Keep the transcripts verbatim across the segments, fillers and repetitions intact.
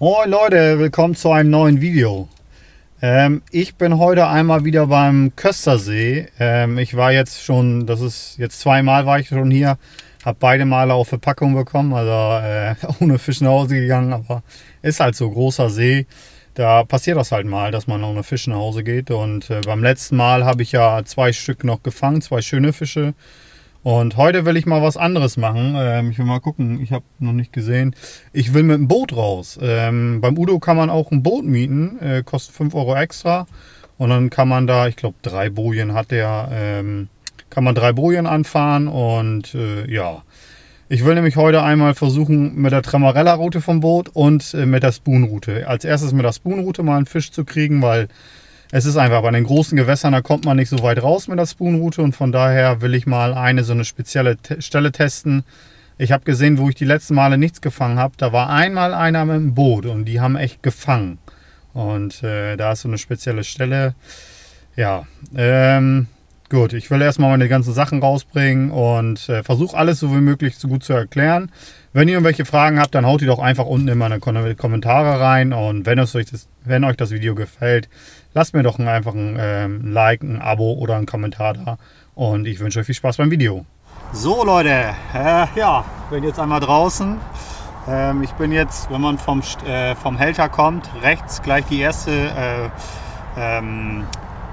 Moin Leute, willkommen zu einem neuen Video. Ähm, ich bin heute einmal wieder beim Köstersee. Ähm, ich war jetzt schon, das ist jetzt zweimal war ich schon hier, habe beide Male auf Verpackung bekommen, also äh, ohne Fisch nach Hause gegangen, aber ist halt so großer See. Da passiert das halt mal, dass man ohne Fisch nach Hause geht. Und äh, beim letzten Mal habe ich ja zwei Stück noch gefangen, zwei schöne Fische. Und heute will ich mal was anderes machen. Ähm, ich will mal gucken, ich habe noch nicht gesehen. Ich will mit dem Boot raus. Ähm, beim Udo kann man auch ein Boot mieten, äh, kostet fünf Euro extra. Und dann kann man da, ich glaube drei Bojen hat der, ähm, kann man drei Bojen anfahren. Und äh, ja, ich will nämlich heute einmal versuchen, mit der Tremarella-Route vom Boot und äh, mit der Spoonrute. Als erstes mit der Spoonrute mal einen Fisch zu kriegen, weil... Es ist einfach, bei den großen Gewässern, da kommt man nicht so weit raus mit der Spoonrute und von daher will ich mal eine so eine spezielle Te- Stelle testen. Ich habe gesehen, wo ich die letzten Male nichts gefangen habe, da war einmal einer mit dem Boot und die haben echt gefangen. Und äh, da ist so eine spezielle Stelle. Ja, ähm, gut, ich will erstmal meine ganzen Sachen rausbringen und äh, versuche alles so wie möglich so gut zu erklären. Wenn ihr irgendwelche Fragen habt, dann haut die doch einfach unten in meine Kommentare rein und wenn, es euch, das, wenn euch das Video gefällt, lasst mir doch einfach ein ähm, Like, ein Abo oder einen Kommentar da und ich wünsche euch viel Spaß beim Video. So Leute, äh, ja, ich bin jetzt einmal draußen. Ähm, ich bin jetzt, wenn man vom, äh, vom Helter kommt, rechts gleich die erste, äh, ähm,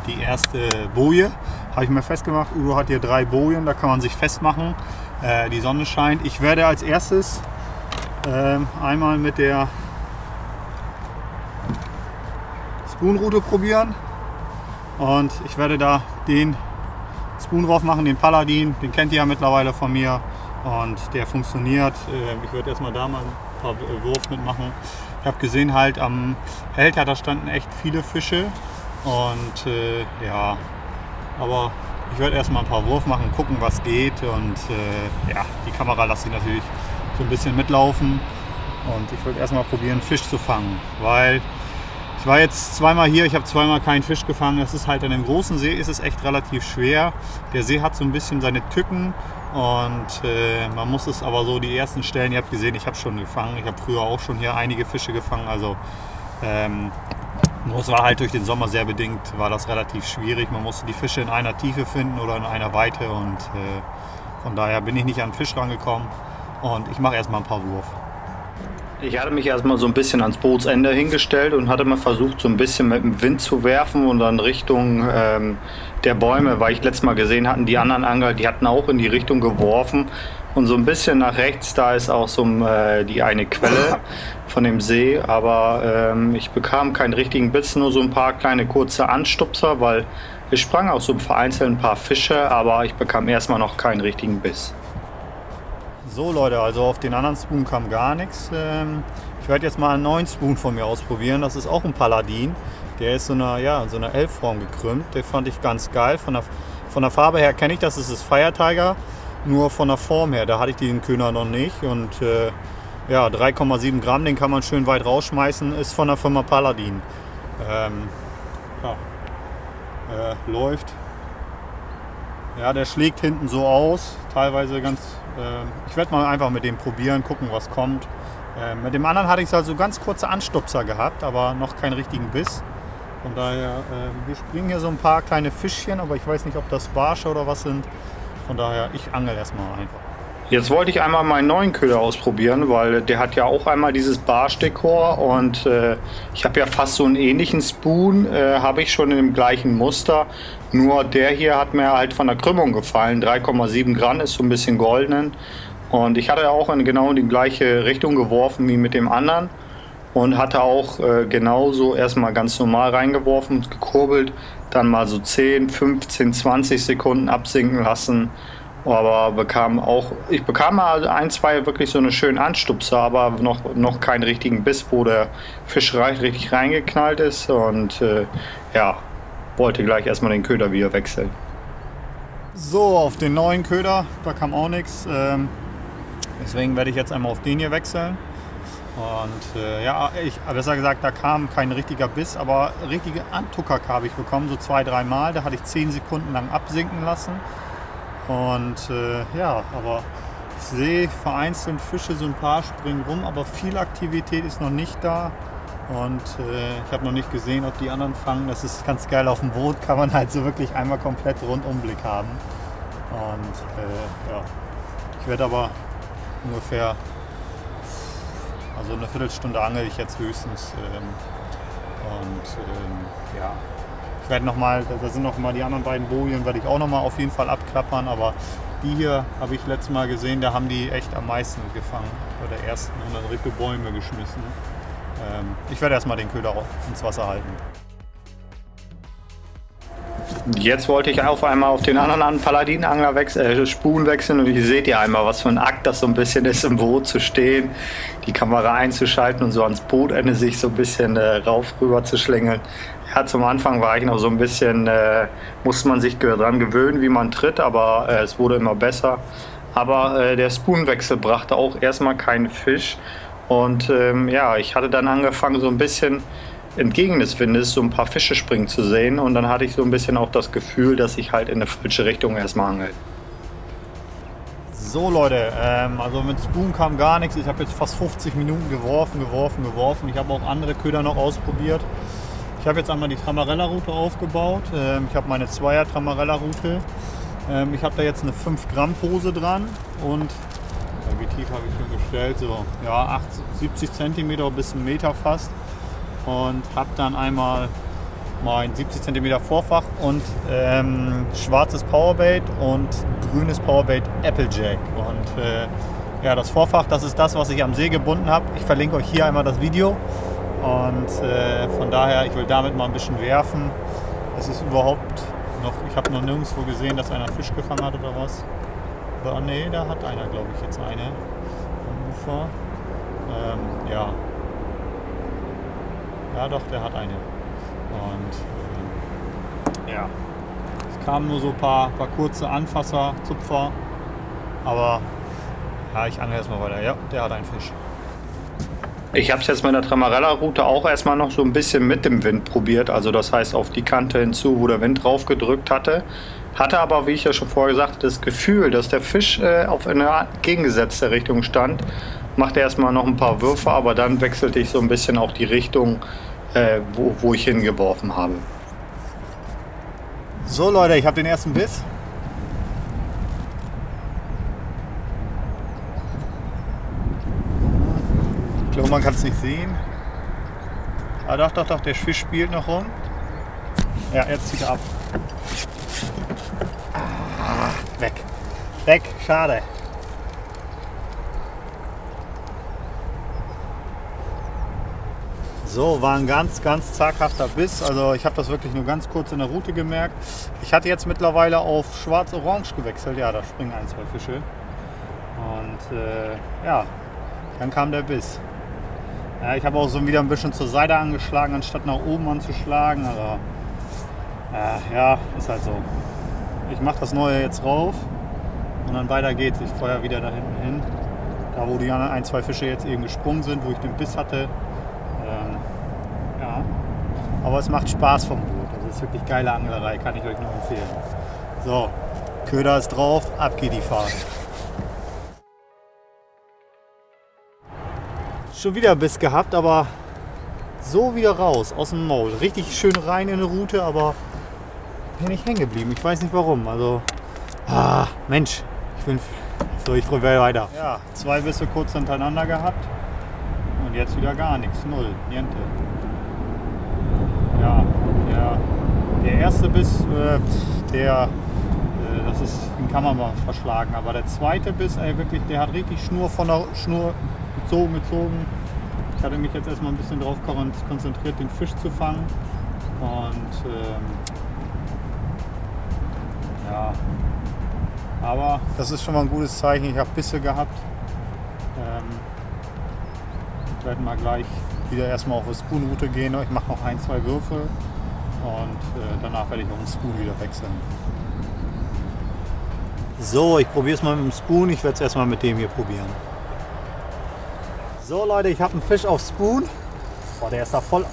die erste Boje. Habe ich mir festgemacht. Udo hat hier drei Bojen, da kann man sich festmachen. Äh, die Sonne scheint. Ich werde als erstes äh, einmal mit der Spoonrute probieren und ich werde da den Spoon drauf machen, den Paladin, den kennt ihr ja mittlerweile von mir und der funktioniert. Ich würde erstmal da mal ein paar Wurf mitmachen. Ich habe gesehen halt am Helter, da standen echt viele Fische und äh, ja, aber ich werde erstmal ein paar Wurf machen, gucken was geht und äh, ja, die Kamera lasse ich natürlich so ein bisschen mitlaufen und ich würde erstmal probieren Fisch zu fangen, weil ich war jetzt zweimal hier, ich habe zweimal keinen Fisch gefangen. Das ist halt an dem großen See, ist es echt relativ schwer. Der See hat so ein bisschen seine Tücken und äh, man muss es aber so die ersten Stellen, ihr habt gesehen, ich habe schon gefangen. Ich habe früher auch schon hier einige Fische gefangen. Also ähm, das war halt durch den Sommer sehr bedingt, war das relativ schwierig. Man musste die Fische in einer Tiefe finden oder in einer Weite und äh, von daher bin ich nicht an den Fisch rangekommen. Und ich mache erstmal ein paar Wurf. Ich hatte mich erstmal so ein bisschen ans Bootsende hingestellt und hatte mal versucht, so ein bisschen mit dem Wind zu werfen und dann Richtung ähm, der Bäume, weil ich letztes Mal gesehen hatte, die anderen Angler, die hatten auch in die Richtung geworfen. Und so ein bisschen nach rechts, da ist auch so äh, die eine Quelle von dem See, aber ähm, ich bekam keinen richtigen Biss, nur so ein paar kleine kurze Anstupser, weil es sprang auch so vereinzelt ein paar Fische, aber ich bekam erstmal noch keinen richtigen Biss. So Leute, also auf den anderen Spoon kam gar nichts. Ich werde jetzt mal einen neuen Spoon von mir ausprobieren. Das ist auch ein Paladin. Der ist so einer, ja, so einer L-Form gekrümmt. Den fand ich ganz geil. Von der, von der Farbe her kenne ich das. Das ist das Fire Tiger. Nur von der Form her, da hatte ich den Köder noch nicht. Und äh, ja, drei Komma sieben Gramm, den kann man schön weit rausschmeißen. Ist von der Firma Paladin. Ähm, ja. äh, läuft. Ja, der schlägt hinten so aus. Teilweise ganz... Ich werde mal einfach mit dem probieren, gucken was kommt. Mit dem anderen hatte ich also ganz kurze Anstupser gehabt, aber noch keinen richtigen Biss. Von daher, wir springen hier so ein paar kleine Fischchen, aber ich weiß nicht, ob das Barsche oder was sind. Von daher, ich angel erstmal einfach. Jetzt wollte ich einmal meinen neuen Köder ausprobieren, weil der hat ja auch einmal dieses Barsch-Dekor und äh, ich habe ja fast so einen ähnlichen Spoon, äh, habe ich schon in dem gleichen Muster, nur der hier hat mir halt von der Krümmung gefallen, drei Komma sieben Gramm ist so ein bisschen goldenen und ich hatte auch in genau die gleiche Richtung geworfen wie mit dem anderen und hatte auch äh, genauso erstmal ganz normal reingeworfen, gekurbelt, dann mal so zehn, fünfzehn, zwanzig Sekunden absinken lassen. Aber bekam auch, ich bekam mal ein, zwei wirklich so eine schöne Anstupser, aber noch, noch keinen richtigen Biss, wo der Fisch richtig reingeknallt ist. Und äh, ja, wollte gleich erstmal den Köder wieder wechseln. So, auf den neuen Köder, da kam auch nichts. Ähm, deswegen werde ich jetzt einmal auf den hier wechseln. Und äh, ja, ich, besser gesagt, da kam kein richtiger Biss, aber richtige Antucker habe ich bekommen, so zwei, drei Mal. Da hatte ich zehn Sekunden lang absinken lassen. Und äh, ja, aber Ich sehe vereinzelt Fische, so ein paar springen rum, aber viel Aktivität ist noch nicht da. Und äh, ich habe noch nicht gesehen, ob die anderen fangen. Das ist ganz geil, auf dem Boot kann man halt so wirklich einmal komplett Rundumblick haben. Und äh, ja, ich werde aber ungefähr, also eine Viertelstunde angel ich jetzt höchstens. Ähm, und ähm, ja, ich werde nochmal, da sind nochmal die anderen beiden Bojen, werde ich auch nochmal auf jeden Fall abklappern. Aber die hier habe ich letztes Mal gesehen, da haben die echt am meisten gefangen. Bei der ersten und dann Ricke Bäume geschmissen. Ich werde erstmal den Köder ins Wasser halten. Jetzt wollte ich auf einmal auf den anderen Paladin-Angler wechseln, äh, Spuren wechseln und ihr seht ja einmal, was für ein Akt das so ein bisschen ist, im Boot zu stehen, die Kamera einzuschalten und so ans Bootende sich so ein bisschen äh, rauf rüber zu schlängeln. Ja, zum Anfang war ich noch so ein bisschen, äh, musste man sich daran gewöhnen, wie man tritt, aber äh, es wurde immer besser. Aber äh, der Spoonwechsel brachte auch erstmal keinen Fisch. Und ähm, ja, ich hatte dann angefangen, so ein bisschen entgegen des Windes so ein paar Fische springen zu sehen. Und dann hatte ich so ein bisschen auch das Gefühl, dass ich halt in eine falsche Richtung erstmal angel. So Leute, ähm, also mit Spoon kam gar nichts. Ich habe jetzt fast fünfzig Minuten geworfen, geworfen, geworfen. Ich habe auch andere Köder noch ausprobiert. Ich habe jetzt einmal die Tremarella-Route aufgebaut. Ähm, ich habe meine Zweier-Tremarella-Route. Ähm, ich habe da jetzt eine fünf Gramm Pose dran und wie tief habe ich schon gestellt, so ja, achtzig, siebzig Zentimeter bis einen Meter fast, und habe dann einmal mein siebzig Zentimeter Vorfach und ähm, schwarzes Powerbait und grünes Powerbait Applejack. Und äh, ja, das Vorfach, das ist das, was ich am See gebunden habe. Ich verlinke euch hier einmal das Video und äh, von daher, ich will damit mal ein bisschen werfen. Es ist überhaupt noch, ich habe noch nirgendwo gesehen, dass einer Fisch gefangen hat oder was. Oh, ne, da hat einer, glaube ich, jetzt eine am Ufer. Ähm, ja. Ja, doch, der hat eine. Und ähm, ja. Es kamen nur so ein paar, paar kurze Anfasser, Zupfer. Aber ja, ich angle erstmal weiter. Ja, der hat einen Fisch. Ich habe es jetzt mit der Tremarella-Route auch erstmal noch so ein bisschen mit dem Wind probiert. Also das heißt auf die Kante hinzu, wo der Wind drauf gedrückt hatte. Hatte aber, wie ich ja schon vorher gesagt habe, das Gefühl, dass der Fisch äh, auf eine gegengesetzte Richtung stand. Machte erstmal noch ein paar Würfe, aber dann wechselte ich so ein bisschen auch die Richtung, äh, wo, wo ich hingeworfen habe. So Leute, ich habe den ersten Biss. Ich glaube, man kann es nicht sehen. Ah, doch, doch, doch, der Fisch spielt noch rum. Ja, jetzt zieht er ab. Ah, weg. Weg, schade. So, war ein ganz, ganz zaghafter Biss. Also ich habe das wirklich nur ganz kurz in der Route gemerkt. Ich hatte jetzt mittlerweile auf schwarz-orange gewechselt. Ja, da springen ein, zwei Fische. Und äh, ja, dann kam der Biss. Ja, ich habe auch so wieder ein bisschen zur Seite angeschlagen, anstatt nach oben anzuschlagen. Aber äh, ja, ist halt so. Ich mache das Neue jetzt rauf und dann weiter geht's. Ich feuer wieder da hinten hin. Da, wo die anderen ein, zwei Fische jetzt eben gesprungen sind, wo ich den Biss hatte. Ähm, ja. Aber es macht Spaß vom Boot. Also es ist wirklich geile Anglerei, kann ich euch nur empfehlen. So, Köder ist drauf, ab geht die Fahrt. Schon wieder Biss gehabt, aber so wieder raus aus dem Maul. Richtig schön rein in eine Rute, aber bin nicht hängen geblieben. Ich weiß nicht warum. Also, ah, Mensch, ich bin. So, ich probiere weiter. Ja, zwei Bisse kurz hintereinander gehabt und jetzt wieder gar nichts. Null, niente. Ja, ja, der erste Biss, äh, der, äh, das ist, den kann man mal verschlagen, aber der zweite Biss, ey, wirklich, der hat richtig Schnur von der Schnur gezogen, gezogen. Ich hatte mich jetzt erstmal ein bisschen drauf konzentriert, den Fisch zu fangen und. Ähm, Ja, aber das ist schon mal ein gutes Zeichen. Ich habe Bisse gehabt. Ähm, ich werde mal gleich wieder erstmal auf die Spoonrute gehen. Ich mache noch ein, zwei Würfe und äh, danach werde ich auf den Spoon wieder wechseln. So, ich probiere es mal mit dem Spoon. Ich werde es erstmal mit dem hier probieren. So Leute, ich habe einen Fisch auf Spoon. Boah, der ist da voll.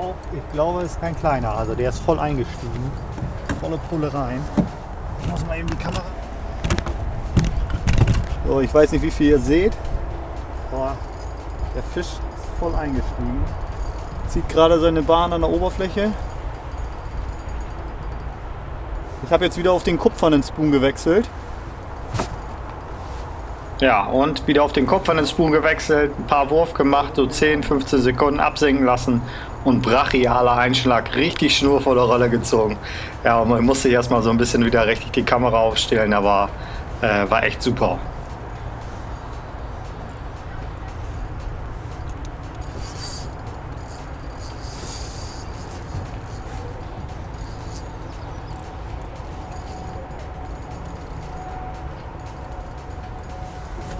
Oh, ich glaube, es ist kein kleiner. Also der ist voll eingestiegen. Volle Pulle rein. Ich muss mal eben die Kamera. So, ich weiß nicht, wie viel ihr seht. Boah, der Fisch ist voll eingestiegen. Zieht gerade seine Bahn an der Oberfläche. Ich habe jetzt wieder auf den kupfernen Spoon gewechselt. Ja, und wieder auf den kupfernen Spoon gewechselt, ein paar Wurf gemacht, so zehn, fünfzehn Sekunden absinken lassen und brachialer Einschlag, richtig Schnur vor der Rolle gezogen. Ja, man musste erstmal so ein bisschen wieder richtig die Kamera aufstellen, aber äh, war echt super.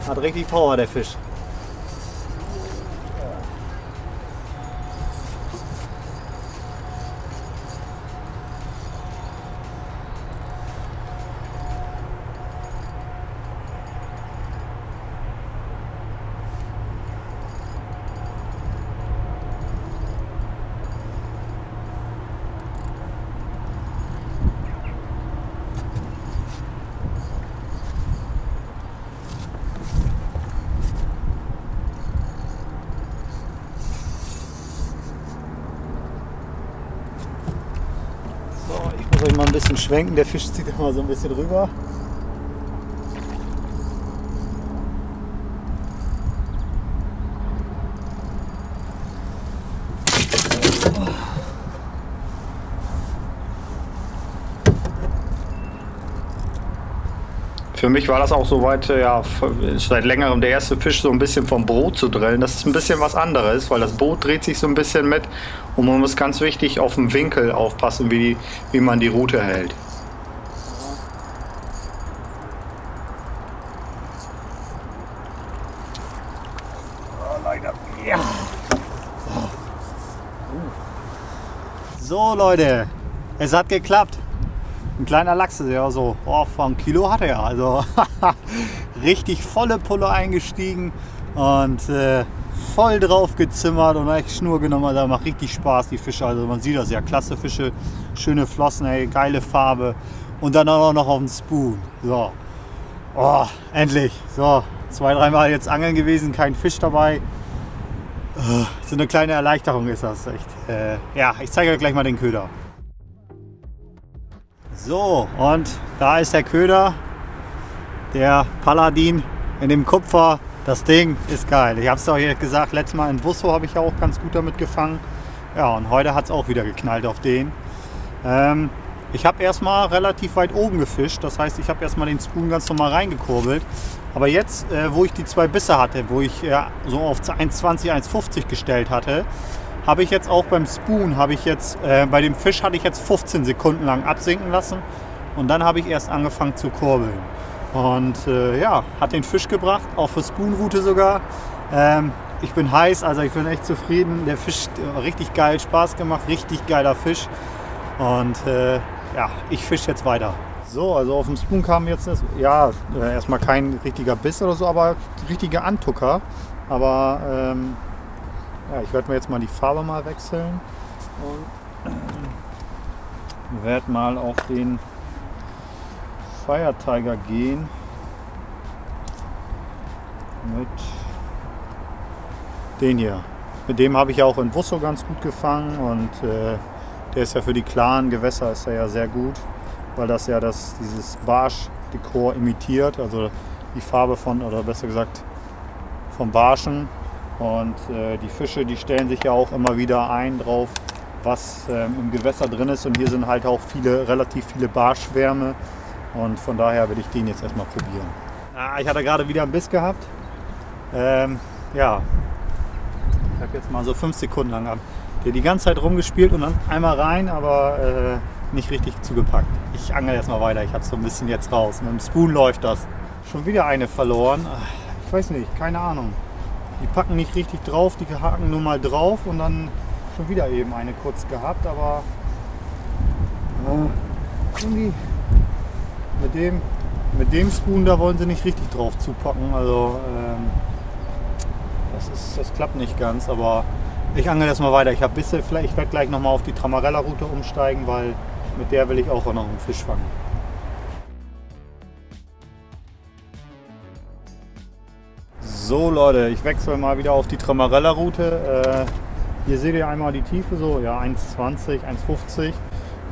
Hat richtig Power, der Fisch. Mal ein bisschen schwenken, der Fisch zieht immer so ein bisschen rüber. Für mich war das auch soweit, ja, seit längerem der erste Fisch so ein bisschen vom Boot zu drillen. Das ist ein bisschen was anderes, weil das Boot dreht sich so ein bisschen mit und man muss ganz wichtig auf den Winkel aufpassen, wie, wie man die Rute hält. Oh, leider. Ja. So Leute, es hat geklappt. Ein kleiner Lachs ist ja so, oh, vom Kilo hat er, also richtig volle Pulle eingestiegen und äh, voll drauf gezimmert und echt Schnur genommen, da macht richtig Spaß die Fische, also man sieht das ja, klasse Fische, schöne Flossen, ey, geile Farbe und dann auch noch auf den Spoon, so, oh, endlich, so, zwei, dreimal jetzt angeln gewesen, kein Fisch dabei, so eine kleine Erleichterung ist das echt, äh, ja, ich zeige euch gleich mal den Köder. So, und da ist der Köder, der Paladin in dem Kupfer. Das Ding ist geil. Ich habe es euch gesagt, letztes Mal in Busso habe ich ja auch ganz gut damit gefangen. Ja, und heute hat es auch wieder geknallt auf den. Ähm, ich habe erstmal relativ weit oben gefischt. Das heißt, ich habe erstmal den Spoon ganz normal reingekurbelt. Aber jetzt, äh, wo ich die zwei Bisse hatte, wo ich äh, so auf eins zwanzig, eins fünfzig gestellt hatte, habe ich jetzt auch beim Spoon, habe ich jetzt, äh, bei dem Fisch hatte ich jetzt fünfzehn Sekunden lang absinken lassen und dann habe ich erst angefangen zu kurbeln. Und äh, ja, hat den Fisch gebracht, auch für Spoonrute sogar. Ähm, ich bin heiß, also ich bin echt zufrieden. Der Fisch äh, richtig geil, Spaß gemacht, richtig geiler Fisch. Und äh, ja, ich fische jetzt weiter. So, also auf dem Spoon kam jetzt, das, ja, äh, erstmal kein richtiger Biss oder so, aber richtige Antucker. Aber ähm, ja, ich werde mir jetzt mal die Farbe mal wechseln und werde mal auf den Fire Tiger gehen mit den hier. Mit dem habe ich ja auch in Busso ganz gut gefangen und äh, der ist ja für die klaren Gewässer ist er ja sehr gut, weil das ja das, dieses Barsch-Dekor imitiert, also die Farbe von, oder besser gesagt vom Barschen. Und äh, die Fische, die stellen sich ja auch immer wieder ein drauf, was ähm, im Gewässer drin ist. Und hier sind halt auch viele, relativ viele Barschwärme. Und von daher will ich den jetzt erstmal probieren. Ah, ich hatte gerade wieder einen Biss gehabt. Ähm, ja, ich habe jetzt mal so fünf Sekunden lang ab. Der die ganze Zeit rumgespielt und dann einmal rein, aber äh, nicht richtig zugepackt. Ich angel erstmal weiter. Ich habe so ein bisschen jetzt raus. Mit dem Spoon läuft das. Schon wieder eine verloren. Ich weiß nicht, keine Ahnung. Die packen nicht richtig drauf, die haken nur mal drauf und dann schon wieder eben eine kurz gehabt, aber äh, irgendwie mit dem, mit dem Spoon da wollen sie nicht richtig drauf zupacken, also ähm, das, ist, das klappt nicht ganz, aber ich angel das mal weiter. Ich, bisschen, vielleicht, ich werde gleich nochmal auf die Tremarella-Route umsteigen, weil mit der will ich auch noch einen Fisch fangen. So Leute, ich wechsle mal wieder auf die Tremarella-Route. Äh, hier seht ihr einmal die Tiefe, so ja eins zwanzig, eins fünfzig.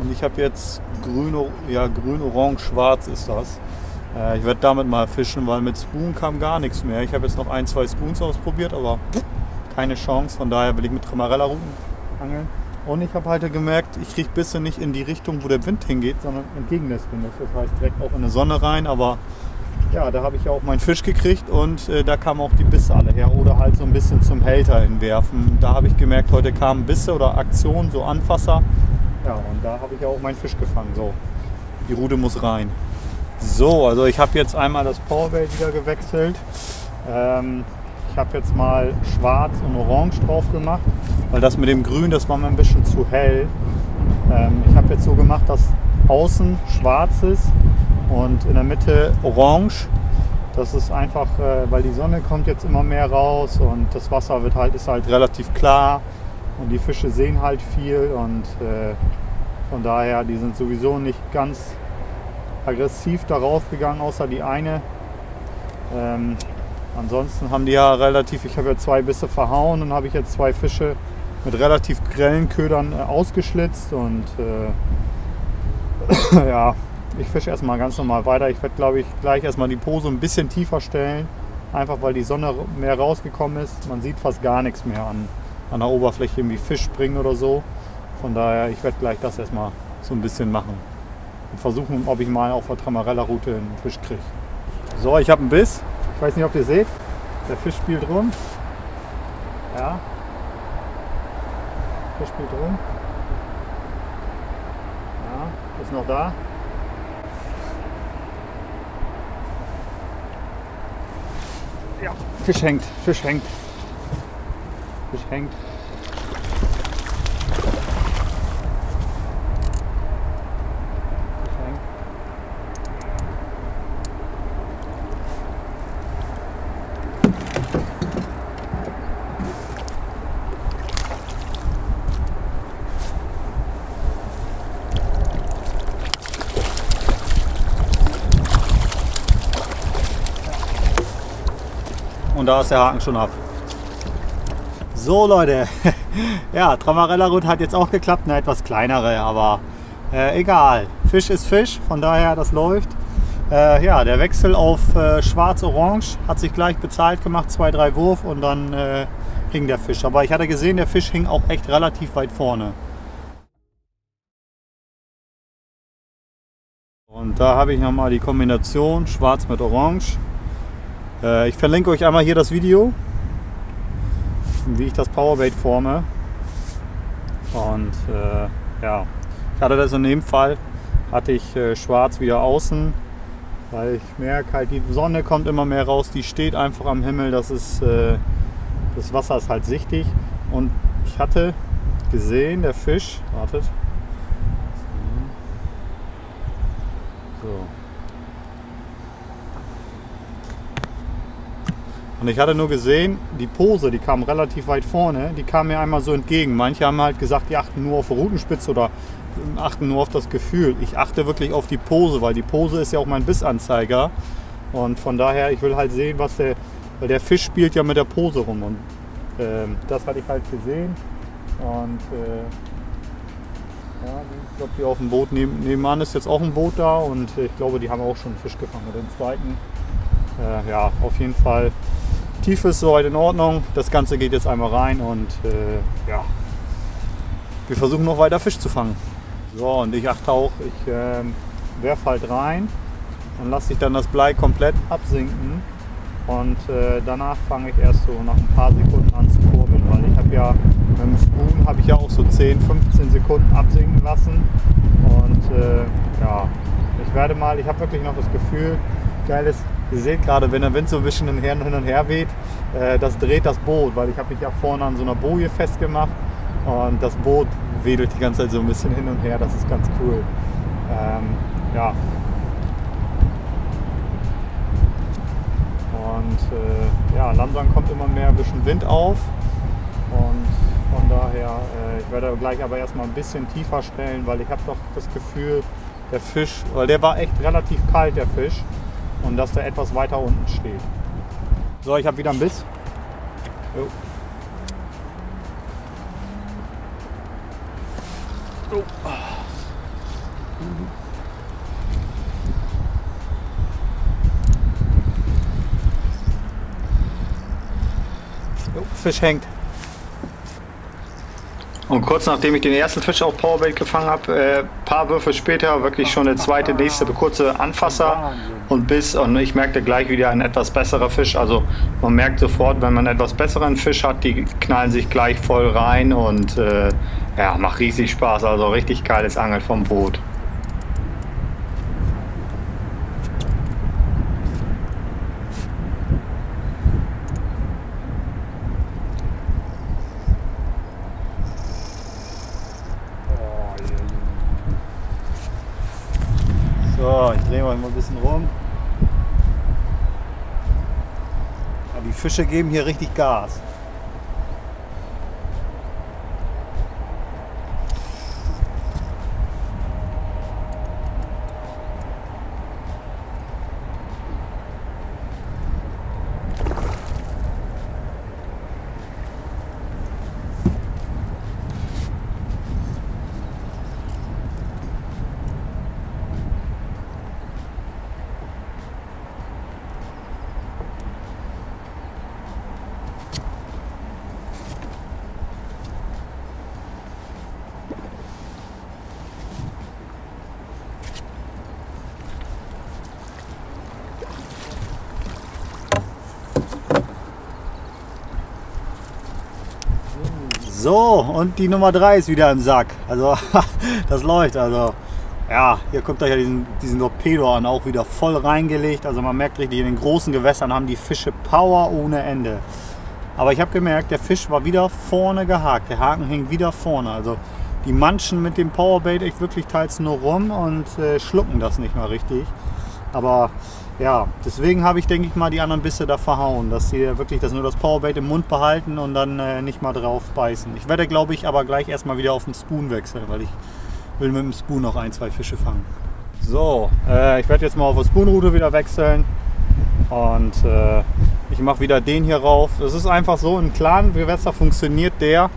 Und ich habe jetzt grün, ja, grün, orange, schwarz ist das. Äh, ich werde damit mal fischen, weil mit Spoon kam gar nichts mehr. Ich habe jetzt noch ein, zwei Spoons ausprobiert, aber keine Chance. Von daher will ich mit Tremarella-Routen angeln. Und ich habe halt gemerkt, ich kriege bisschen nicht in die Richtung, wo der Wind hingeht, sondern entgegen des Windes. Das heißt direkt auch in die Sonne rein, aber ja, da habe ich ja auch meinen Fisch gekriegt und äh, da kamen auch die Bisse alle her oder halt so ein bisschen zum Hälter hinwerfen. Da habe ich gemerkt, heute kamen Bisse oder Aktionen, so Anfasser. Ja, und da habe ich ja auch meinen Fisch gefangen. So, die Rute muss rein. So, also ich habe jetzt einmal das Powerbait wieder gewechselt. Ähm, ich habe jetzt mal schwarz und orange drauf gemacht, weil das mit dem Grün, das war mir ein bisschen zu hell. Ähm, ich habe jetzt so gemacht, dass außen schwarz ist und in der Mitte orange. Das ist einfach, äh, weil die Sonne kommt jetzt immer mehr raus und das Wasser wird halt, ist halt relativ klar und die Fische sehen halt viel und äh, von daher, die sind sowieso nicht ganz aggressiv darauf gegangen, außer die eine. Ähm, ansonsten haben die ja relativ, ich habe ja zwei Bisse verhauen und habe ich jetzt zwei Fische mit relativ grellen Ködern äh, ausgeschlitzt und äh, ja. Ich fische erstmal ganz normal weiter. Ich werde, glaube ich, gleich erstmal die Pose ein bisschen tiefer stellen. Einfach weil die Sonne mehr rausgekommen ist. Man sieht fast gar nichts mehr an, an der Oberfläche, irgendwie Fisch springen oder so. Von daher, ich werde gleich das erstmal so ein bisschen machen. Und versuchen, ob ich mal auf der Tremarella-Route einen Fisch kriege. So, ich habe einen Biss. Ich weiß nicht, ob ihr seht. Der Fisch spielt rum. Ja. Der Fisch spielt rum. Ja, ist noch da. Ja, Fisch hängt, Fisch hängt, Fisch hängt. Fisch hängt. Und da ist der Haken schon ab. So Leute, ja, Tremarella-Route hat jetzt auch geklappt, eine etwas kleinere, aber äh, egal. Fisch ist Fisch, von daher das läuft. Äh, ja, der Wechsel auf äh, Schwarz-Orange hat sich gleich bezahlt gemacht, zwei, drei Wurf und dann äh, hing der Fisch. Aber ich hatte gesehen, der Fisch hing auch echt relativ weit vorne. Und da habe ich nochmal die Kombination Schwarz mit Orange. Ich verlinke euch einmal hier das Video, wie ich das Powerbait forme. Und äh, ja, ich hatte das in dem Fall, hatte ich äh, schwarz wieder außen, weil ich merke halt, die Sonne kommt immer mehr raus, die steht einfach am Himmel, das ist, äh, das Wasser ist halt sichtig. Und ich hatte gesehen, der Fisch, wartet, so. Und ich hatte nur gesehen, die Pose, die kam relativ weit vorne, die kam mir einmal so entgegen. Manche haben halt gesagt, die achten nur auf Rutenspitze oder achten nur auf das Gefühl. Ich achte wirklich auf die Pose, weil die Pose ist ja auch mein Bissanzeiger. Und von daher, ich will halt sehen, was der, weil der Fisch spielt ja mit der Pose rum. Und äh, das hatte ich halt gesehen. Und äh, ja, ich glaube, hier auf dem Boot neben, nebenan ist jetzt auch ein Boot da. Und ich glaube, die haben auch schon einen Fisch gefangen, den zweiten. Äh, ja, auf jeden Fall. Tiefe ist soweit in Ordnung, das Ganze geht jetzt einmal rein und äh, ja, wir versuchen noch weiter Fisch zu fangen. So, und ich achte auch, ich äh, werfe halt rein und lasse ich dann das Blei komplett absinken und äh, danach fange ich erst so nach ein paar Sekunden an zu kurbeln, weil ich habe ja mit dem Spoon habe ich ja auch so zehn, fünfzehn Sekunden absinken lassen und äh, ja, ich werde mal, ich habe wirklich noch das Gefühl, geiles. Ihr seht gerade, wenn der Wind so ein bisschen hin und her weht, das dreht das Boot, weil ich habe mich ja vorne an so einer Boje festgemacht und das Boot wedelt die ganze Zeit so ein bisschen hin und her, das ist ganz cool. Ähm, ja. Und äh, ja, langsam kommt immer mehr ein bisschen Wind auf und von daher, äh, ich werde gleich aber erstmal ein bisschen tiefer stellen, weil ich habe doch das Gefühl, der Fisch, weil der war echt relativ kalt, der Fisch. Und dass der etwas weiter unten steht. So, ich habe wieder einen Biss. Jo. Oh. Jo, Fisch hängt. Und kurz nachdem ich den ersten Fisch auf Powerbait gefangen habe, äh, paar Würfe später, wirklich schon der zweite, nächste kurze Anfasser und Biss. Und ich merkte gleich wieder ein etwas besserer Fisch. Also man merkt sofort, wenn man einen etwas besseren Fisch hat, die knallen sich gleich voll rein und äh, ja, macht riesig Spaß. Also richtig geiles Angeln vom Boot. Rum. Aber die Fische geben hier richtig Gas. So, und die Nummer drei ist wieder im Sack. Also, das läuft. Also, ja, hier guckt euch ja diesen, diesen Torpedo an, auch wieder voll reingelegt. Also, man merkt richtig, in den großen Gewässern haben die Fische Power ohne Ende. Aber ich habe gemerkt, der Fisch war wieder vorne gehakt. Der Haken hing wieder vorne. Also, die manchen mit dem Powerbait echt wirklich teils nur rum und äh, schlucken das nicht mal richtig. Aber ja, deswegen habe ich, denke ich mal, die anderen Bisse da verhauen, dass sie wirklich das nur das Powerbait im Mund behalten und dann äh, nicht mal drauf beißen. Ich werde, glaube ich, aber gleich erstmal wieder auf den Spoon wechseln, weil ich will mit dem Spoon noch ein, zwei Fische fangen. So, äh, ich werde jetzt mal auf die Spoonrute wieder wechseln und äh, ich mache wieder den hier rauf. Es ist einfach so, im klaren Gewässer funktioniert der,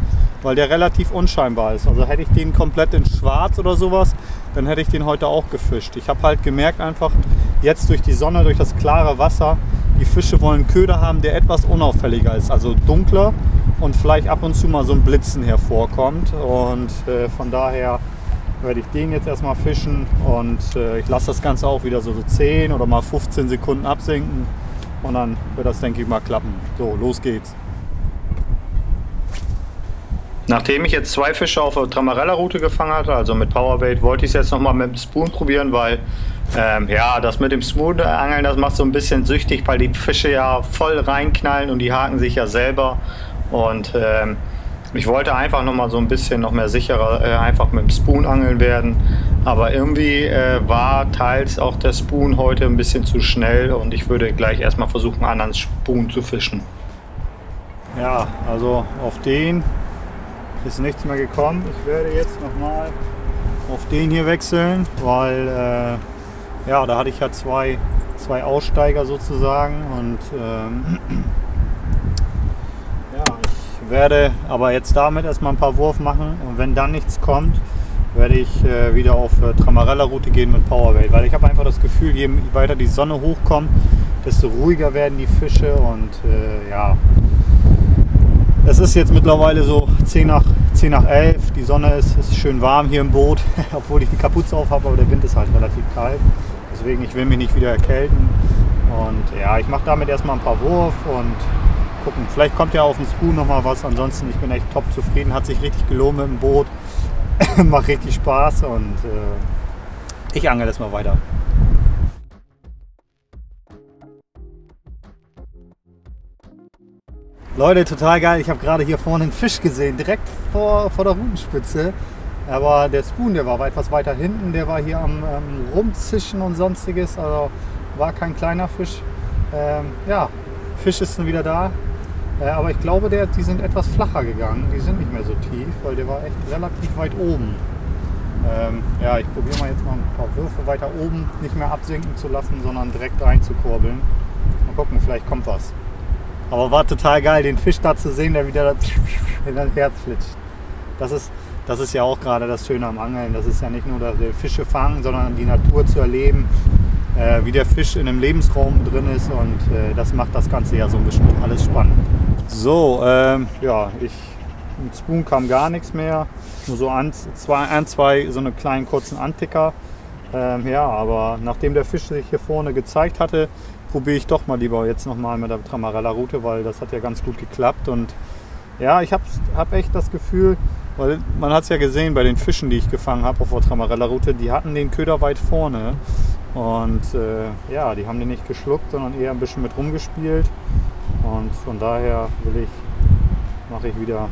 weil der relativ unscheinbar ist. Also hätte ich den komplett in schwarz oder sowas, dann hätte ich den heute auch gefischt. Ich habe halt gemerkt einfach, jetzt durch die Sonne, durch das klare Wasser, die Fische wollen einen Köder haben, der etwas unauffälliger ist, also dunkler und vielleicht ab und zu mal so ein Blitzen hervorkommt. Und äh, von daher werde ich den jetzt erstmal fischen und äh, ich lasse das Ganze auch wieder so, so zehn oder mal fünfzehn Sekunden absinken und dann wird das, denke ich mal, klappen. So, los geht's. Nachdem ich jetzt zwei Fische auf der Tremarella-Route gefangen hatte, also mit Powerbait, wollte ich es jetzt nochmal mit dem Spoon probieren, weil ähm, ja, das mit dem Spoon-Angeln, das macht so ein bisschen süchtig, weil die Fische ja voll reinknallen und die haken sich ja selber. Und ähm, ich wollte einfach nochmal so ein bisschen noch mehr sicherer äh, einfach mit dem Spoon angeln werden. Aber irgendwie äh, war teils auch der Spoon heute ein bisschen zu schnell und ich würde gleich erstmal versuchen, einen anderen Spoon zu fischen. Ja, also auf den ist nichts mehr gekommen. Ich werde jetzt nochmal auf den hier wechseln, weil äh, ja, da hatte ich ja zwei, zwei Aussteiger sozusagen und ähm, ja, ich werde aber jetzt damit erstmal ein paar Wurf machen und wenn dann nichts kommt, werde ich äh, wieder auf äh, Tremarella-Route gehen mit Powerbait, weil ich habe einfach das Gefühl, je weiter die Sonne hochkommt, desto ruhiger werden die Fische und äh, ja. Es ist jetzt mittlerweile so zehn nach elf, die Sonne ist, ist schön warm hier im Boot, obwohl ich die Kapuze auf habe, aber der Wind ist halt relativ kalt, deswegen ich will mich nicht wieder erkälten und ja, ich mache damit erstmal ein paar Wurf und gucken, vielleicht kommt ja auf dem Spoon nochmal was, ansonsten ich bin echt top zufrieden, hat sich richtig gelohnt mit dem Boot, macht richtig Spaß und äh, ich angel das mal weiter. Leute, total geil, ich habe gerade hier vorne einen Fisch gesehen, direkt vor, vor der Rutenspitze. Aber der Spoon, der war etwas weiter hinten, der war hier am ähm, Rumzischen und sonstiges, also war kein kleiner Fisch. Ähm, ja, Fisch ist nun wieder da, äh, aber ich glaube, der, die sind etwas flacher gegangen, die sind nicht mehr so tief, weil der war echt relativ weit oben. Ähm, ja, ich probiere mal jetzt mal ein paar Würfe weiter oben, nicht mehr absinken zu lassen, sondern direkt einzukurbeln. Mal gucken, vielleicht kommt was. Aber war total geil, den Fisch da zu sehen, der wieder in das Herz flitscht. Das ist, das ist ja auch gerade das Schöne am Angeln. Das ist ja nicht nur das Fische fangen, sondern die Natur zu erleben, äh, wie der Fisch in einem Lebensraum drin ist. Und äh, das macht das Ganze ja so ein bisschen alles spannend. So, ähm, ja, ich, mit Spoon kam gar nichts mehr. Nur so ein, zwei, ein, zwei so eine kleinen kurzen Anticker. Ähm, ja, aber nachdem der Fisch sich hier vorne gezeigt hatte, probiere ich doch mal lieber jetzt nochmal mit der Tremarella-Route, weil das hat ja ganz gut geklappt. Und ja, ich habe hab echt das Gefühl, weil man hat es ja gesehen bei den Fischen, die ich gefangen habe auf der Tremarella-Route, die hatten den Köder weit vorne. Und äh, ja, die haben den nicht geschluckt, sondern eher ein bisschen mit rumgespielt. Und von daher will ich, mache ich wieder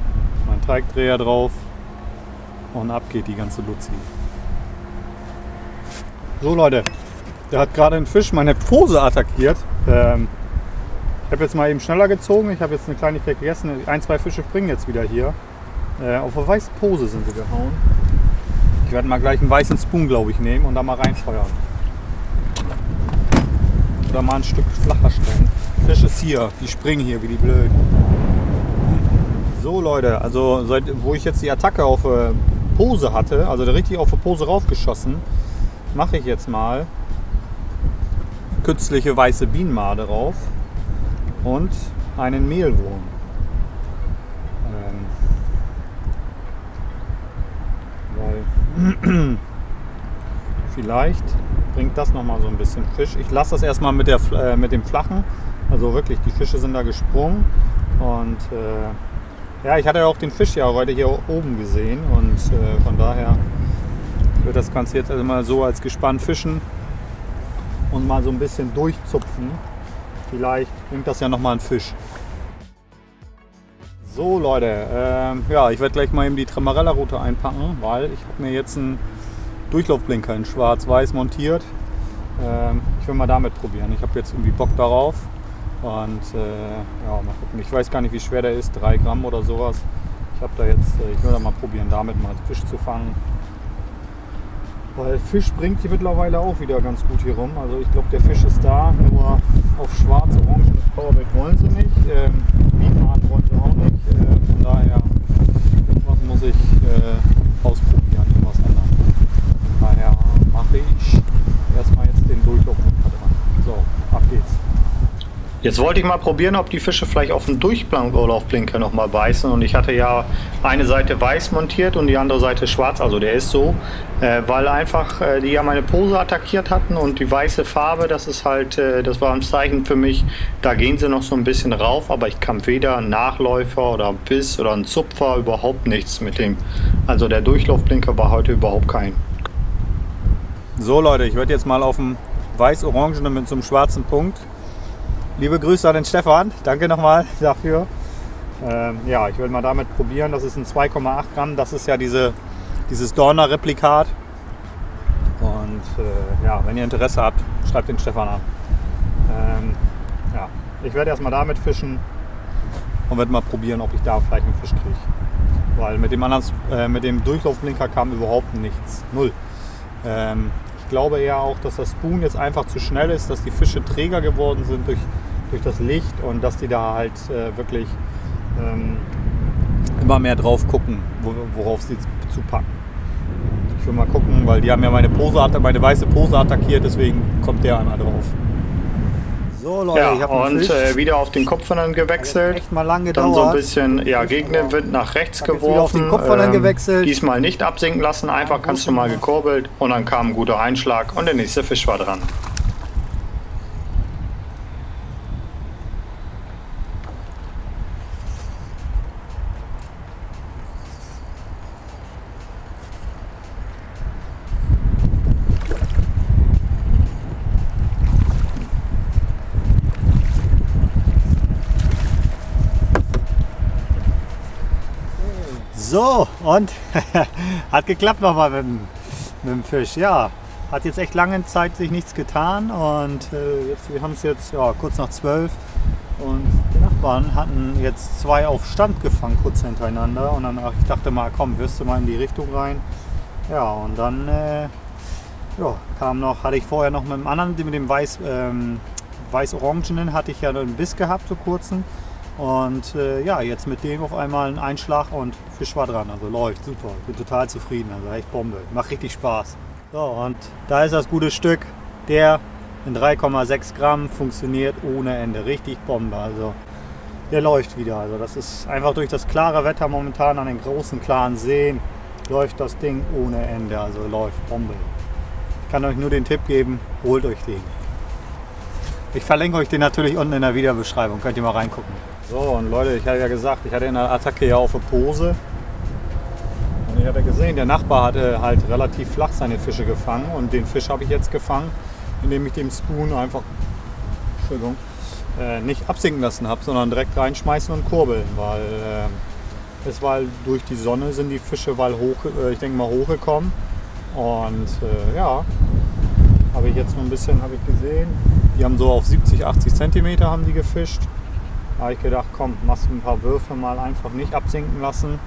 meinen Teigdreher drauf und ab geht die ganze Luzi. So Leute, der hat gerade einen Fisch, meine Pose, attackiert. Ähm, ich habe jetzt mal eben schneller gezogen, ich habe jetzt eine Kleinigkeit gegessen. Ein, zwei Fische springen jetzt wieder hier. Äh, auf eine weiße Pose sind sie gehauen. Ich werde mal gleich einen weißen Spoon, glaube ich, nehmen und da mal reinfeuern. Oder mal ein Stück flacher stellen. Fisch ist hier, die springen hier wie die Blöden. So Leute, also seit, wo ich jetzt die Attacke auf äh, Pose hatte, also richtig auf eine Pose raufgeschossen, mache ich jetzt mal künstliche weiße Bienenmade drauf und einen Mehlwurm. Ähm, weil vielleicht bringt das noch mal so ein bisschen Fisch. Ich lasse das erstmal mit, der, äh, mit dem Flachen. Also wirklich, die Fische sind da gesprungen. Und äh, ja, ich hatte ja auch den Fisch ja heute hier oben gesehen. Und äh, von daher wird das Ganze jetzt also mal so als Gespann fischen und mal so ein bisschen durchzupfen. Vielleicht bringt das ja nochmal einen Fisch. So Leute, äh, ja, ich werde gleich mal eben die Tremarella-Route einpacken, weil ich habe mir jetzt einen Durchlaufblinker in schwarz-weiß montiert. Äh, ich will mal damit probieren. Ich habe jetzt irgendwie Bock darauf. Und äh, ja, mal gucken. Ich weiß gar nicht, wie schwer der ist, drei Gramm oder sowas. Ich habe da jetzt, ich will da mal probieren, damit mal Fisch zu fangen. Weil Fisch bringt hier mittlerweile auch wieder ganz gut hier rum. Also ich glaube, der Fisch ist da, nur auf schwarz, orange und Powerbait wollen sie nicht. Ähm, Bienenart wollen sie auch nicht. Äh, von daher, irgendwas muss ich äh, ausprobieren, irgendwas ändern. Von daher mache ich erstmal jetzt den Durchlaufblinker dran. So, ab geht's. Jetzt wollte ich mal probieren, ob die Fische vielleicht auf den Durchlaufblinker noch mal beißen. Und ich hatte ja eine Seite weiß montiert und die andere Seite schwarz. Also der ist so, äh, weil einfach äh, die ja meine Pose attackiert hatten und die weiße Farbe, das ist halt, äh, das war ein Zeichen für mich. Da gehen sie noch so ein bisschen rauf, aber ich kann weder einen Nachläufer oder einen Biss oder einen Zupfer, überhaupt nichts mit dem. Also der Durchlaufblinker war heute überhaupt kein. So Leute, ich werde jetzt mal auf dem weiß-orangenen mit so einem schwarzen Punkt. Liebe Grüße an den Stefan, danke nochmal dafür. Ähm, ja, ich werde mal damit probieren. Das ist ein zwei Komma acht Gramm, das ist ja diese, dieses Dorner-Replikat. Und äh, ja, wenn ihr Interesse habt, schreibt den Stefan an. Ähm, ja, ich werde erstmal damit fischen und werde mal probieren, ob ich da vielleicht einen Fisch kriege. Weil mit dem anderen, äh, mit dem Durchlaufblinker kam überhaupt nichts, null. Ähm, ich glaube eher auch, dass das Spoon jetzt einfach zu schnell ist, dass die Fische träger geworden sind durch durch das Licht und dass die da halt äh, wirklich ähm, immer mehr drauf gucken, wo, worauf sie zu packen. Ich will mal gucken, weil die haben ja meine Pose, meine weiße Pose attackiert, deswegen kommt der einmal drauf. So Leute, ja, ich habe und äh, wieder auf den Kopfhörnern gewechselt. Echt mal lang gedauert. Dann so ein bisschen, ja, gegen den Wind nach rechts geworfen. Wieder auf den Kopfhörnern ähm, gewechselt. Diesmal nicht absinken lassen, einfach ganz normal gekurbelt und dann kam ein guter Einschlag und der nächste Fisch war dran. So, und hat geklappt nochmal mit, mit dem Fisch. Ja, hat jetzt echt lange Zeit sich nichts getan und äh, jetzt, wir haben es jetzt ja, kurz nach zwölf und die Nachbarn hatten jetzt zwei auf Stand gefangen, kurz hintereinander. Und dann ich dachte mal, komm, wirst du mal in die Richtung rein. Ja, und dann äh, ja, kam noch, hatte ich vorher noch mit dem anderen, mit dem weiß, ähm, weiß-orangenen hatte ich ja einen Biss gehabt vor kurzem. Und äh, ja, jetzt mit dem auf einmal ein Einschlag und Fisch war dran. Also läuft super. Bin total zufrieden. Also echt Bombe. Macht richtig Spaß. So, und da ist das gute Stück. Der in drei Komma sechs Gramm funktioniert ohne Ende. Richtig Bombe. Also der läuft wieder. Also das ist einfach durch das klare Wetter momentan an den großen, klaren Seen. Läuft das Ding ohne Ende. Also läuft Bombe. Ich kann euch nur den Tipp geben, holt euch den. Ich verlinke euch den natürlich unten in der Videobeschreibung. Könnt ihr mal reingucken. So, und Leute, ich hatte ja gesagt, ich hatte in der Attacke ja auf eine Pose. Und ich hatte gesehen, der Nachbar hatte halt relativ flach seine Fische gefangen. Und den Fisch habe ich jetzt gefangen, indem ich dem Spoon einfach Entschuldigung, äh, nicht absinken lassen habe, sondern direkt reinschmeißen und kurbeln. Weil äh, es war durch die Sonne, sind die Fische weil hoch, äh, ich denke mal hochgekommen. Und äh, ja, habe ich jetzt nur ein bisschen, habe ich gesehen. Die haben so auf siebzig, achtzig Zentimeter haben die gefischt. Da habe ich gedacht, komm, machst du ein paar Würfe mal einfach nicht absinken lassen.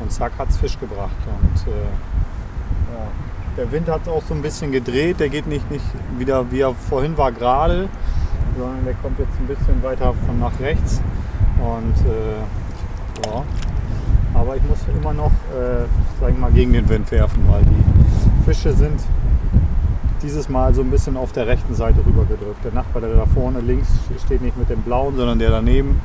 Und zack, hat es Fisch gebracht. Und äh, ja, der Wind hat es auch so ein bisschen gedreht. Der geht nicht, nicht wieder, wie er vorhin war, gerade, sondern der kommt jetzt ein bisschen weiter von nach rechts. Und äh, ja, aber ich muss immer noch, äh, sag ich mal, gegen den Wind werfen, weil die Fische sind dieses Mal so ein bisschen auf der rechten Seite rüber gedrückt. Der Nachbar, der da vorne links steht, nicht mit dem blauen, sondern der daneben,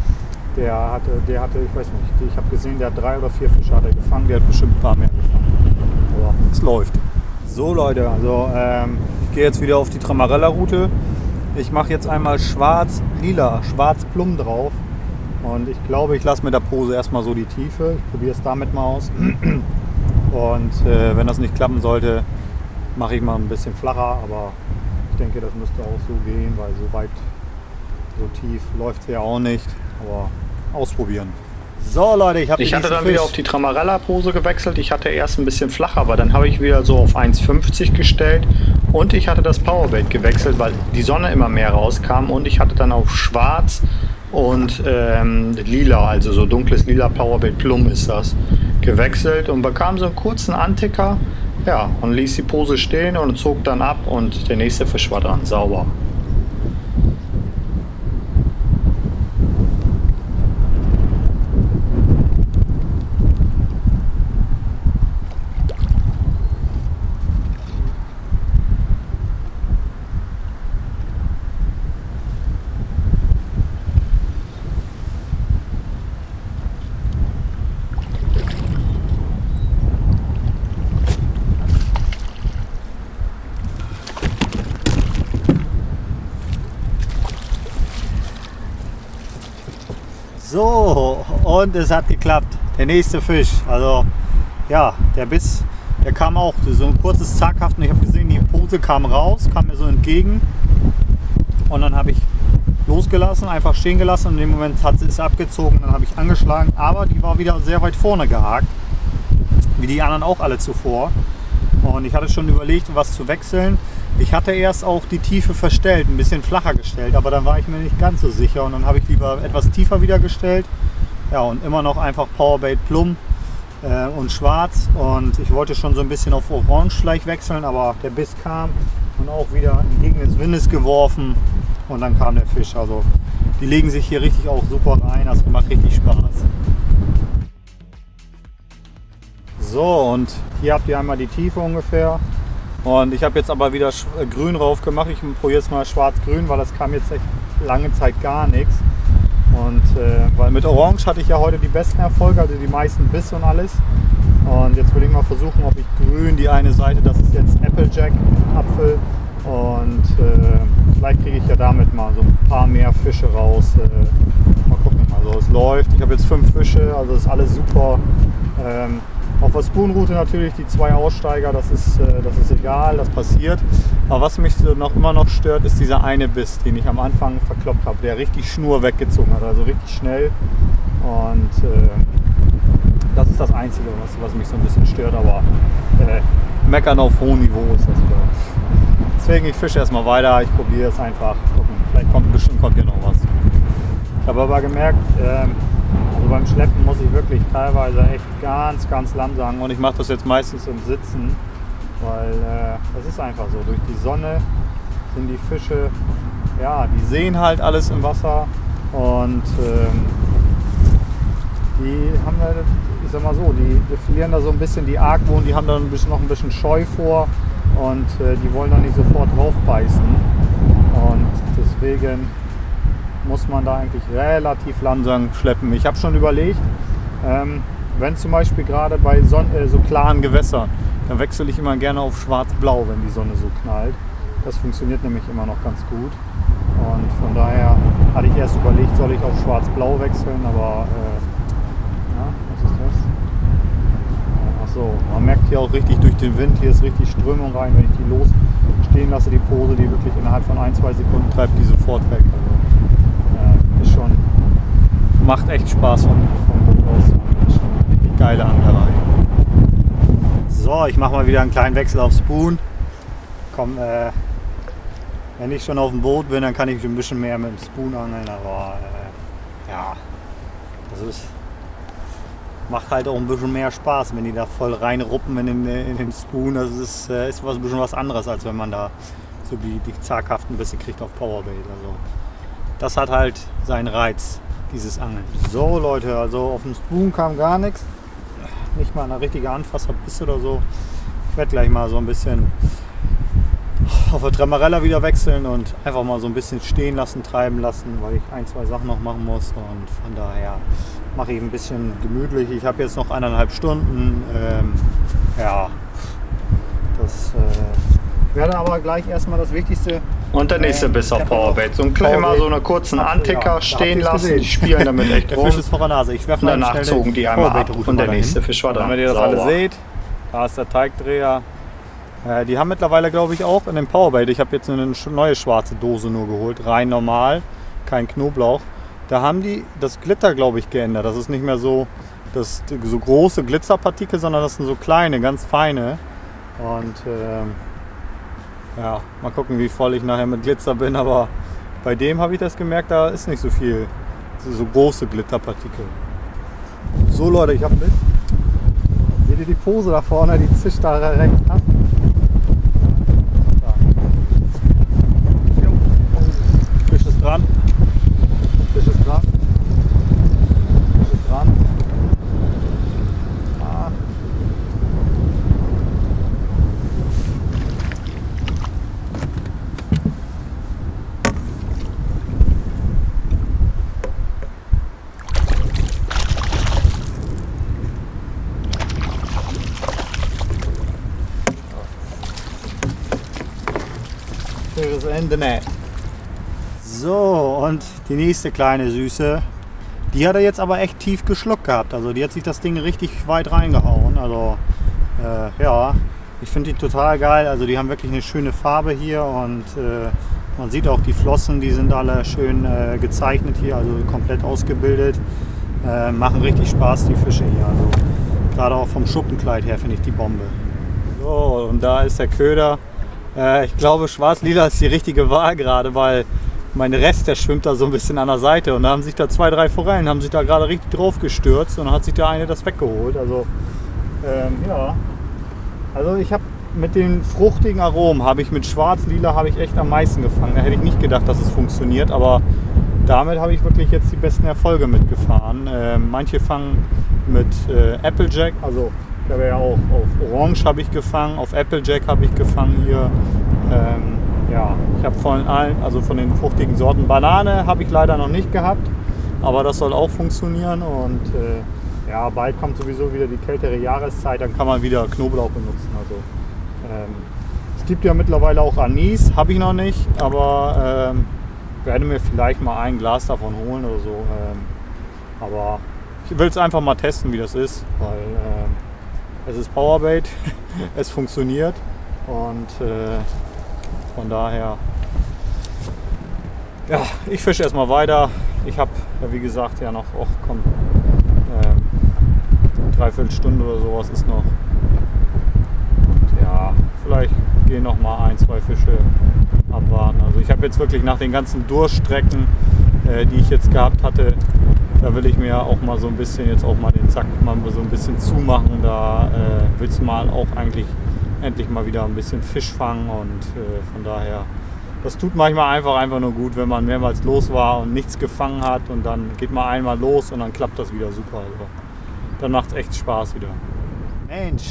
der hatte, der hatte ich weiß nicht, ich habe gesehen, der hat drei oder vier Fische hat er gefangen, der hat bestimmt ein paar mehr gefangen. Aber es läuft. So Leute, also ähm, ich gehe jetzt wieder auf die Tremarella-Route. Ich mache jetzt einmal schwarz-lila, schwarz-plum drauf. Und ich glaube, ich lasse mit der Pose erstmal so die Tiefe. Ich probiere es damit mal aus. Und äh, wenn das nicht klappen sollte, mache ich mal ein bisschen flacher, aber ich denke, das müsste auch so gehen, weil so weit, so tief läuft es ja auch nicht. Aber ausprobieren. So Leute, ich habe Ich hatte dann Fisch. wieder auf die Tremarella-Pose gewechselt. Ich hatte erst ein bisschen flacher, aber dann habe ich wieder so auf eins fünfzig gestellt. Und ich hatte das Powerbait gewechselt, weil die Sonne immer mehr rauskam. Und ich hatte dann auf schwarz und ähm, lila, also so dunkles lila Powerbait, plum ist das, gewechselt. Und bekam so einen kurzen Anticker. Ja, und ließ die Pose stehen und zog dann ab und der nächste Fisch war dran, sauber. So, und es hat geklappt. Der nächste Fisch. Also, ja, der Biss, der kam auch so ein kurzes zaghaften. Ich habe gesehen, die Pose kam raus, kam mir so entgegen. Und dann habe ich losgelassen, einfach stehen gelassen. Und in dem Moment hat sie es abgezogen. Dann habe ich angeschlagen. Aber die war wieder sehr weit vorne gehakt. Wie die anderen auch alle zuvor. Und ich hatte schon überlegt, was zu wechseln. Ich hatte erst auch die Tiefe verstellt, ein bisschen flacher gestellt, aber dann war ich mir nicht ganz so sicher und dann habe ich lieber etwas tiefer wieder gestellt. Ja, und immer noch einfach Powerbait plum äh, und schwarz, und ich wollte schon so ein bisschen auf orange gleich wechseln, aber der Biss kam und auch wieder entgegen des Windes geworfen und dann kam der Fisch. Also die legen sich hier richtig auch super rein, das macht richtig Spaß. So, und hier habt ihr einmal die Tiefe ungefähr. Und ich habe jetzt aber wieder grün drauf gemacht. Ich probiere jetzt mal schwarz-grün, weil das kam jetzt echt lange Zeit gar nichts. Und äh, weil mit Orange hatte ich ja heute die besten Erfolge, also die meisten Biss und alles. Und jetzt würde ich mal versuchen, ob ich grün die eine Seite, das ist jetzt Applejack, Apfel. Und äh, vielleicht kriege ich ja damit mal so ein paar mehr Fische raus. Äh, mal gucken, also es läuft. Ich habe jetzt fünf Fische, also ist alles super. Ähm, Auf der Spoonrute natürlich die zwei Aussteiger, das ist, das ist egal, das passiert. Aber was mich noch immer noch stört, ist dieser eine Biss, den ich am Anfang verkloppt habe, der richtig Schnur weggezogen hat, also richtig schnell. Und äh, das ist das Einzige, was, was mich so ein bisschen stört, aber äh, meckern auf hohem Niveau ist das wieder. Deswegen, ich fische erstmal weiter, ich probiere es einfach. Gucken. Vielleicht kommt bestimmt kommt hier noch was. Ich habe aber gemerkt, äh, also beim Schleppen muss ich wirklich teilweise echt ganz, ganz langsam sagen, und ich mache das jetzt meistens im Sitzen, weil äh, das ist einfach so. Durch die Sonne sind die Fische ja, die sehen halt alles im Wasser und ähm, die haben halt, ich sag mal so, die, die verlieren da so ein bisschen die Argwohn, die haben da ein bisschen, noch ein bisschen Scheu vor und äh, die wollen da nicht sofort draufbeißen und deswegen muss man da eigentlich relativ langsam schleppen. Ich habe schon überlegt, ähm, wenn zum Beispiel gerade bei Son äh, so klaren Gewässern, dann wechsle ich immer gerne auf schwarz-blau, wenn die Sonne so knallt. Das funktioniert nämlich immer noch ganz gut. Und von daher hatte ich erst überlegt, soll ich auf schwarz-blau wechseln, aber äh, ja, was ist das? Achso, man merkt hier auch richtig durch den Wind, hier ist richtig Strömung rein. Wenn ich die los stehen lasse, die Pose, die wirklich innerhalb von ein, zwei Sekunden treibt, die sofort weg. Also, äh, ist schon, macht echt Spaß von vom Boot aus. Ist schon eine richtig geile Anglerei. So, ich mache mal wieder einen kleinen Wechsel auf Spoon. Komm, äh, wenn ich schon auf dem Boot bin, dann kann ich ein bisschen mehr mit dem Spoon angeln, aber äh, ja, das ist, macht halt auch ein bisschen mehr Spaß, wenn die da voll reinruppen in den, in den Spoon. Das ist, äh, ist was, ein bisschen was anderes, als wenn man da so die, die zaghaften Bisse kriegt auf Powerbait. Also, das hat halt seinen Reiz, dieses Angeln. So Leute, also auf dem Spoon kam gar nichts. Nicht mal eine richtige Anfasserbiss oder so. Ich werde gleich mal so ein bisschen auf der Tremarella wieder wechseln und einfach mal so ein bisschen stehen lassen, treiben lassen, weil ich ein, zwei Sachen noch machen muss. Und von daher mache ich ein bisschen gemütlich. Ich habe jetzt noch eineinhalb Stunden. Ähm, ja, das äh, werde aber gleich erstmal das Wichtigste. Und der nächste Biss auf Powerbait. So ein kleiner, so einen kurzen Anticker stehen lassen. Die spielen damit echt rum. Der Fisch ist vor der Nase. Ich werfe danach zogen die einmal ab und der nächste Fisch war dran. Wenn ihr das alle seht, da ist der Teigdreher. Äh, die haben mittlerweile, glaube ich, auch in dem Powerbait. Ich habe jetzt eine neue schwarze Dose nur geholt. Rein normal, kein Knoblauch. Da haben die das Glitter, glaube ich, geändert. Das ist nicht mehr so, das, so große Glitzerpartikel, sondern das sind so kleine, ganz feine. Und ähm, ja, mal gucken, wie voll ich nachher mit Glitzer bin, aber bei dem habe ich das gemerkt, da ist nicht so viel, so große Glitterpartikel. So Leute, ich habe mit. Seht ihr die Pose da vorne, die zischt da rechts ab. Fisch ist dran. Fisch ist dran. Fisch ist dran. In the net. So, und die nächste kleine Süße, die hat er jetzt aber echt tief geschluckt gehabt, also die hat sich das Ding richtig weit reingehauen, also äh, ja, ich finde die total geil, also die haben wirklich eine schöne Farbe hier und äh, man sieht auch die Flossen, die sind alle schön äh, gezeichnet hier, also komplett ausgebildet, äh, machen richtig Spaß die Fische hier, also gerade auch vom Schuppenkleid her finde ich die Bombe. So, und da ist der Köder. Ich glaube, schwarz-lila ist die richtige Wahl gerade, weil mein Rest, der schwimmt da so ein bisschen an der Seite. Und da haben sich da zwei, drei Forellen, haben sich da gerade richtig drauf gestürzt und dann hat sich da eine das weggeholt. Also, ähm, ja. Also ich habe mit den fruchtigen Aromen, habe ich mit schwarz-lila habe ich echt am meisten gefangen. Da hätte ich nicht gedacht, dass es funktioniert, aber damit habe ich wirklich jetzt die besten Erfolge mitgefahren. Äh, manche fangen mit äh, Applejack, also ich habe ja auch auf Orange habe ich gefangen, auf Applejack habe ich gefangen hier. Ähm, ja, ich habe von allen, also von den fruchtigen Sorten, Banane habe ich leider noch nicht gehabt, aber das soll auch funktionieren und äh, ja, bald kommt sowieso wieder die kältere Jahreszeit, dann kann man wieder Knoblauch benutzen. Also ähm, es gibt ja mittlerweile auch Anis, habe ich noch nicht, aber ähm, werde mir vielleicht mal ein Glas davon holen oder so. Ähm, aber ich will es einfach mal testen, wie das ist, weil äh, es ist Powerbait, es funktioniert und äh, von daher, ja, ich fische erstmal weiter. Ich habe, ja, wie gesagt, ja noch, oh, komm, äh, dreiviertel Stunde oder sowas ist noch. Und ja, vielleicht gehen noch mal ein, zwei Fische abwarten. Also ich habe jetzt wirklich nach den ganzen Durchstrecken, äh, die ich jetzt gehabt hatte, da will ich mir auch mal so ein bisschen jetzt auch mal den Zack mal so ein bisschen zumachen. Da äh, will es mal auch eigentlich endlich mal wieder ein bisschen Fisch fangen und äh, von daher Das tut manchmal einfach, einfach nur gut, wenn man mehrmals los war und nichts gefangen hat und dann geht man einmal los und dann klappt das wieder super. Also dann macht es echt Spaß wieder. Mensch,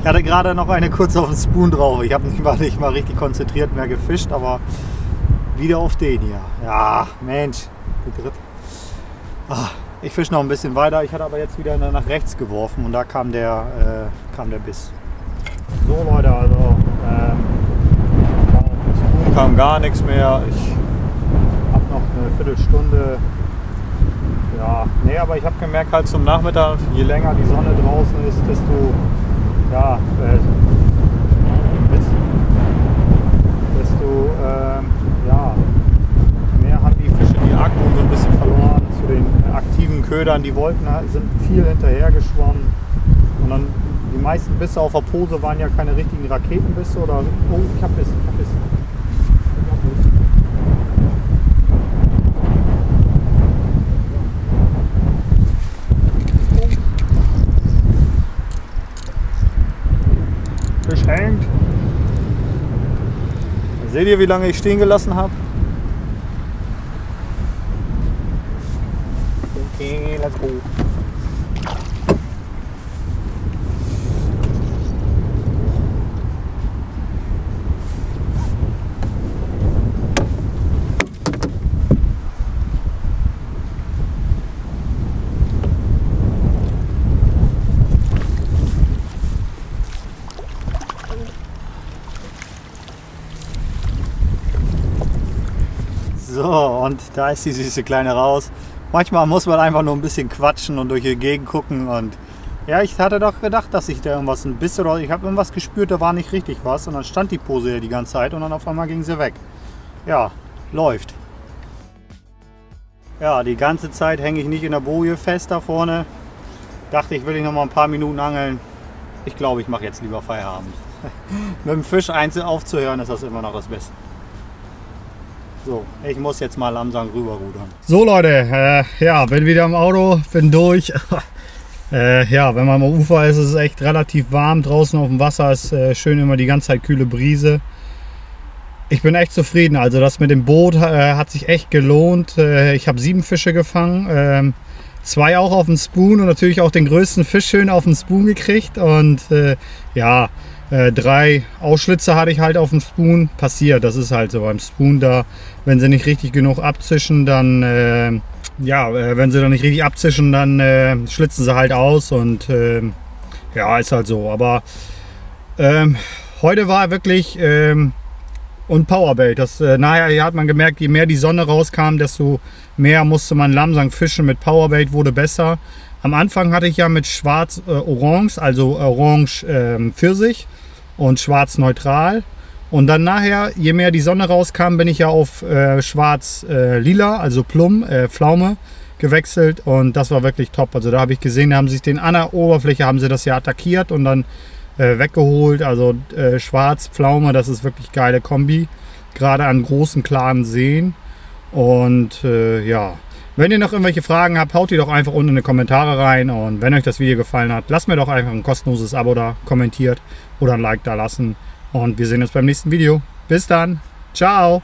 ich hatte gerade noch eine kurz auf den Spoon drauf. Ich habe nicht mal, nicht mal richtig konzentriert mehr gefischt, aber wieder auf den hier. Ja, Mensch, die dritte. Ach, ich fische noch ein bisschen weiter. Ich hatte aber jetzt wieder nach rechts geworfen und da kam der, äh, kam der Biss. So Leute, also ähm, kam gar nichts mehr. Ich habe noch eine Viertelstunde. Ja, nee, aber ich habe gemerkt, halt zum Nachmittag, je länger die Sonne draußen ist, desto, ja, äh, desto äh, ja, mehr haben die Fische die Akten so ein bisschen verloren. Zu den aktiven Ködern, die wollten, sind viel hinterher geschwommen. Und dann die meisten Bisse auf der Pose waren ja keine richtigen Raketenbisse oder, oh, ich habe Bisse, ich habe Bisse. Hängt. Seht ihr, wie lange ich stehen gelassen habe? Okay, let's go. So, und da ist die süße Kleine raus. Manchmal muss man einfach nur ein bisschen quatschen und durch die Gegend gucken. Und ja, ich hatte doch gedacht, dass ich da irgendwas ein bisschen, oder ich habe irgendwas gespürt, da war nicht richtig was. Und dann stand die Pose ja die ganze Zeit und dann auf einmal ging sie weg. Ja, läuft. Ja, die ganze Zeit hänge ich nicht in der Boje fest da vorne. Dachte ich, will ich noch mal ein paar Minuten angeln. Ich glaube, ich mache jetzt lieber Feierabend. Mit dem Fisch einzeln aufzuhören, ist das immer noch das Beste. So, ich muss jetzt mal langsam rüberrudern. So Leute, äh, ja, bin wieder im Auto, bin durch. äh, ja, wenn man am Ufer ist, ist es echt relativ warm. Draußen auf dem Wasser ist äh, schön immer die ganze Zeit kühle Brise. Ich bin echt zufrieden. Also das mit dem Boot äh, hat sich echt gelohnt. Äh, ich habe sieben Fische gefangen. Äh, zwei auch auf dem Spoon und natürlich auch den größten Fisch schön auf dem Spoon gekriegt. Und äh, ja, Äh, drei Ausschlitze hatte ich halt auf dem Spoon. Passiert, das ist halt so beim Spoon da. Wenn sie nicht richtig genug abzischen, dann, äh, ja, äh, wenn sie dann nicht richtig abzischen, dann äh, schlitzen sie halt aus und äh, ja, ist halt so. Aber ähm, heute war wirklich ähm, und Powerbait. Das, äh, naja, hier hat man gemerkt, je mehr die Sonne rauskam, desto mehr musste man Lamsang fischen. Mit Powerbait wurde besser. Am Anfang hatte ich ja mit Schwarz-Orange, äh, also Orange äh, Pfirsich und Schwarz-Neutral. Und dann nachher, je mehr die Sonne rauskam, bin ich ja auf äh, Schwarz-Lila, äh, also Plum, äh, Pflaume gewechselt. Und das war wirklich top. Also da habe ich gesehen, da haben sich den an der Oberfläche, haben sie das ja attackiert und dann äh, weggeholt. Also äh, Schwarz-Pflaume, das ist wirklich geile Kombi. Gerade an großen, klaren Seen. Und äh, ja... Wenn ihr noch irgendwelche Fragen habt, haut die doch einfach unten in die Kommentare rein. Und wenn euch das Video gefallen hat, lasst mir doch einfach ein kostenloses Abo da, kommentiert oder ein Like da lassen. Und wir sehen uns beim nächsten Video. Bis dann. Ciao.